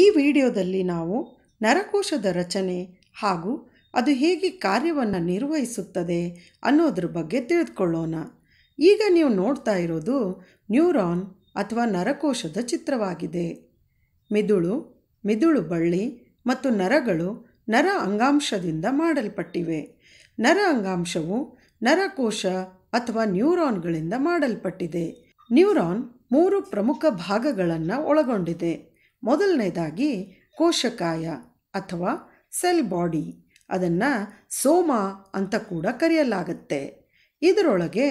ಈ ವಿಡಿಯೋದಲ್ಲಿ ನಾವು ನರಕೋಶದ ರಚನೆ ಹಾಗೂ ಅದು ಹೇಗೆ ಕಾರ್ಯವನ್ನು ನಿರ್ವಹಿಸುತ್ತದೆ ಅನ್ನೋದರ ಬಗ್ಗೆ ತಿಳಿದುಕೊಳ್ಳೋಣ। ಈಗ ನೀವು ನೋಡ್ತಾ ಇರೋದು ನ್ಯೂರಾನ್ ಅಥವಾ ನರಕೋಶದ ಚಿತ್ರವಾಗಿದೆ। ಮಿದುಳು, ಮಿದುಳು ಬಳ್ಳಿ ಮತ್ತು ನರಗಳು ನರ ಅಂಗಾಂಶದಿಂದ ಮಾಡಲ್ಪಟ್ಟಿವೆ। ನರ ಅಂಗಾಂಶವು ನರಕೋಶ ಅಥವಾ ನ್ಯೂರಾನ್ಗಳಿಂದ ಮಾಡಲ್ಪಟ್ಟಿದೆ। ನ್ಯೂರಾನ್ ಮೂರು ಪ್ರಮುಖ ಭಾಗಗಳನ್ನು ಒಳಗೊಂಡಿದೆ। ಮೊದಲನೇದಾಗಿ ಕೋಶಕಾಯ ಅಥವಾ ಸೆಲ್ ಬಾಡಿ, ಅದನ್ನು ಸೋಮ ಅಂತ ಕೂಡ ಕರೆಯಲಾಗುತ್ತೆ। ಇದರೊಳಗೆ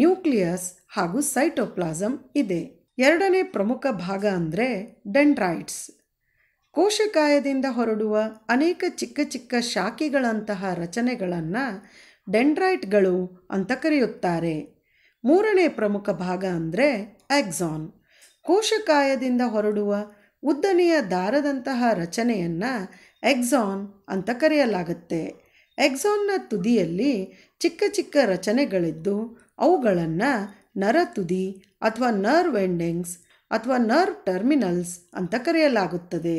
ನ್ಯೂಕ್ಲಿಯಸ್ ಹಾಗೂ ಸೈಟೋಪ್ಲಾಸಮ್ ಇದೆ। ಎರಡನೇ ಪ್ರಮುಖ ಭಾಗ ಅಂದರೆ ಡೆಂಡ್ರೈಟ್ಸ್। ಕೋಶಕಾಯದಿಂದ ಹೊರಡುವ ಅನೇಕ ಚಿಕ್ಕ ಚಿಕ್ಕ ಶಾಖೆಗಳಂತಹ ರಚನೆಗಳನ್ನು ಡೆಂಡ್ರೈಟ್ಗಳು ಅಂತ ಕರೆಯುತ್ತಾರೆ। ಮೂರನೇ ಪ್ರಮುಖ ಭಾಗ ಅಂದರೆ ಆಕ್ಸಾನ್। ಕೋಶಕಾಯದಿಂದ ಹೊರಡುವ ಉದ್ದನೆಯ ದಾರದಂತಹ ರಚನೆಯನ್ನು ಎಕ್ಸಾನ್ ಅಂತ ಕರೆಯಲಾಗುತ್ತೆ। ಎಕ್ಸಾನ್ನ ತುದಿಯಲ್ಲಿ ಚಿಕ್ಕ ಚಿಕ್ಕ ರಚನೆಗಳಿದ್ದು ಅವುಗಳನ್ನು ನರ ತುದಿ ಅಥವಾ ನರ್ವ್ ಎಂಡಿಂಗ್ಸ್ ಅಥವಾ ನರ್ವ್ ಟರ್ಮಿನಲ್ಸ್ ಅಂತ ಕರೆಯಲಾಗುತ್ತದೆ।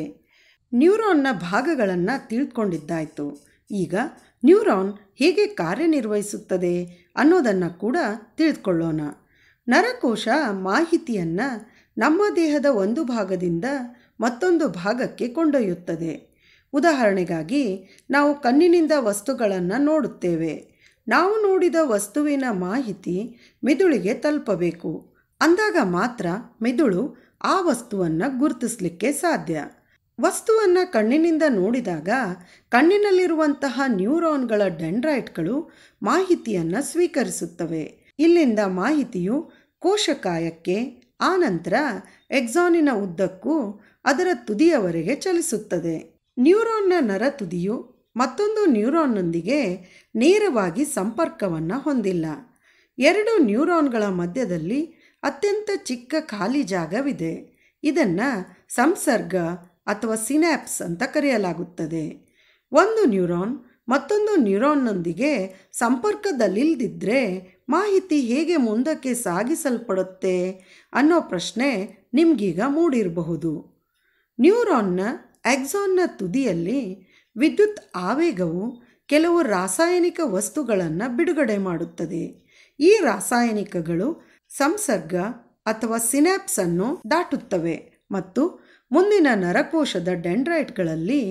ನ್ಯೂರಾನ್ನ ಭಾಗಗಳನ್ನು ತಿಳ್ಕೊಂಡಿದ್ದಾಯಿತು। ಈಗ ನ್ಯೂರಾನ್ ಹೇಗೆ ಕಾರ್ಯನಿರ್ವಹಿಸುತ್ತದೆ ಅನ್ನೋದನ್ನು ಕೂಡ ತಿಳಿದುಕೊಳ್ಳೋಣ। ನರಕೋಶ ಮಾಹಿತಿಯನ್ನು ನಮ್ಮ ದೇಹದ ಒಂದು ಭಾಗದಿಂದ ಮತ್ತೊಂದು ಭಾಗಕ್ಕೆ ಕೊಂಡೊಯ್ಯುತ್ತದೆ। ಉದಾಹರಣೆಗಾಗಿ ನಾವು ಕಣ್ಣಿನಿಂದ ವಸ್ತುಗಳನ್ನು ನೋಡುತ್ತೇವೆ. ನಾವು ನೋಡಿದ ವಸ್ತುವಿನ ಮಾಹಿತಿ ಮೆದುಳಿಗೆ ತಲುಪಬೇಕು. ಅಂದಾಗ ಮಾತ್ರ ಮೆದುಳು ಆ ವಸ್ತುವನ್ನು ಗುರುತಿಸಲಿಕ್ಕೆ ಸಾಧ್ಯ। ವಸ್ತುವನ್ನು ಕಣ್ಣಿನಿಂದ ನೋಡಿದಾಗ ಕಣ್ಣಿನಲ್ಲಿರುವಂತಹ ನ್ಯೂರಾನ್ಗಳ ಡೆಂಡ್ರೈಟ್ಗಳು ಮಾಹಿತಿಯನ್ನು ಸ್ವೀಕರಿಸುತ್ತವೆ. ಇಲ್ಲಿಂದ ಮಾಹಿತಿಯು ಕೋಶಕಾಯಕ್ಕೆ, ಆನಂತರ ಎಕ್ಸಾನಿನ ಉದ್ದಕ್ಕೂ ಅದರ ತುದಿಯವರೆಗೆ ಚಲಿಸುತ್ತದೆ। ನ್ಯೂರಾನ್ನ ನರ ತುದಿಯು ಮತ್ತೊಂದು ನ್ಯೂರಾನ್ನೊಂದಿಗೆ ನೇರವಾಗಿ ಸಂಪರ್ಕವನ್ನು ಹೊಂದಿಲ್ಲ. ಎರಡು ನ್ಯೂರಾನ್ಗಳ ಮಧ್ಯದಲ್ಲಿ ಅತ್ಯಂತ ಚಿಕ್ಕ ಖಾಲಿ ಜಾಗವಿದೆ. ಇದನ್ನು ಸಂಸರ್ಗ ಅಥವಾ ಸಿನಾಪ್ಸ್ ಅಂತ ಕರೆಯಲಾಗುತ್ತದೆ। ಒಂದು ನ್ಯೂರಾನ್ ಮತ್ತೊಂದು ನ್ಯೂರಾನ್ನೊಂದಿಗೆ ಸಂಪರ್ಕದಲ್ಲಿಲ್ಲದಿದ್ದರೆ ಮಾಹಿತಿ ಹೇಗೆ ಮುಂದಕ್ಕೆ ಸಾಗಿಸಲ್ಪಡುತ್ತೆ ಅನ್ನೋ ಪ್ರಶ್ನೆ ನಿಮಗೀಗ ಮೂಡಿರಬಹುದು। ನ್ಯೂರಾನ್ನ ಎಕ್ಸಾನ್ನ ತುದಿಯಲ್ಲಿ ವಿದ್ಯುತ್ ಆವೇಗವು ಕೆಲವು ರಾಸಾಯನಿಕ ವಸ್ತುಗಳನ್ನು ಬಿಡುಗಡೆ ಮಾಡುತ್ತದೆ. ಈ ರಾಸಾಯನಿಕಗಳು ಸಂಸರ್ಗ ಅಥವಾ ಸಿನಾಪ್ಸನ್ನು ದಾಟುತ್ತವೆ ಮತ್ತು ಮುಂದಿನ ನರಕೋಶದ ಡೆಂಡ್ರೈಟ್ಗಳಲ್ಲಿ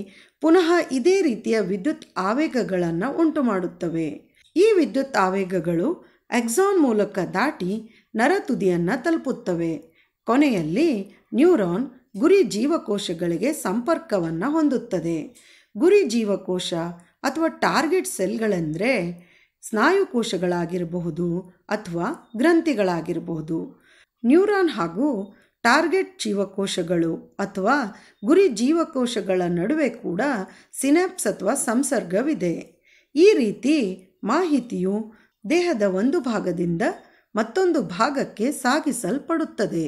ಪುನಃ ಇದೇ ರೀತಿಯ ವಿದ್ಯುತ್ ಆವೇಗಗಳನ್ನು ಉಂಟು ಮಾಡುತ್ತವೆ. ಈ ವಿದ್ಯುತ್ ಆವೇಗಗಳು ಎಕ್ಸಾನ್ ಮೂಲಕ ದಾಟಿ ನರತುದಿಯನ್ನು ತಲುಪುತ್ತವೆ. ಕೊನೆಯಲ್ಲಿ ನ್ಯೂರಾನ್ ಗುರಿ ಜೀವಕೋಶಗಳಿಗೆ ಸಂಪರ್ಕವನ್ನು ಹೊಂದುತ್ತದೆ. ಗುರಿ ಜೀವಕೋಶ ಅಥವಾ ಟಾರ್ಗೆಟ್ ಸೆಲ್ಗಳೆಂದರೆ ಸ್ನಾಯು ಕೋಶಗಳಾಗಿರಬಹುದು ಅಥವಾ ಗ್ರಂಥಿಗಳಾಗಿರಬಹುದು. ನ್ಯೂರಾನ್ ಹಾಗೂ ಟಾರ್ಗೆಟ್ ಜೀವಕೋಶಗಳು ಅಥವಾ ಗುರಿ ಜೀವಕೋಶಗಳ ನಡುವೆ ಕೂಡ ಸಿನಾಪ್ಸ್ ಅಥವಾ ಸಂಸರ್ಗವಿದೆ. ಈ ರೀತಿ ಮಾಹಿತಿಯು ದೇಹದ ಒಂದು ಭಾಗದಿಂದ ಮತ್ತೊಂದು ಭಾಗಕ್ಕೆ ಸಾಗಿಸಲ್ಪಡುತ್ತದೆ।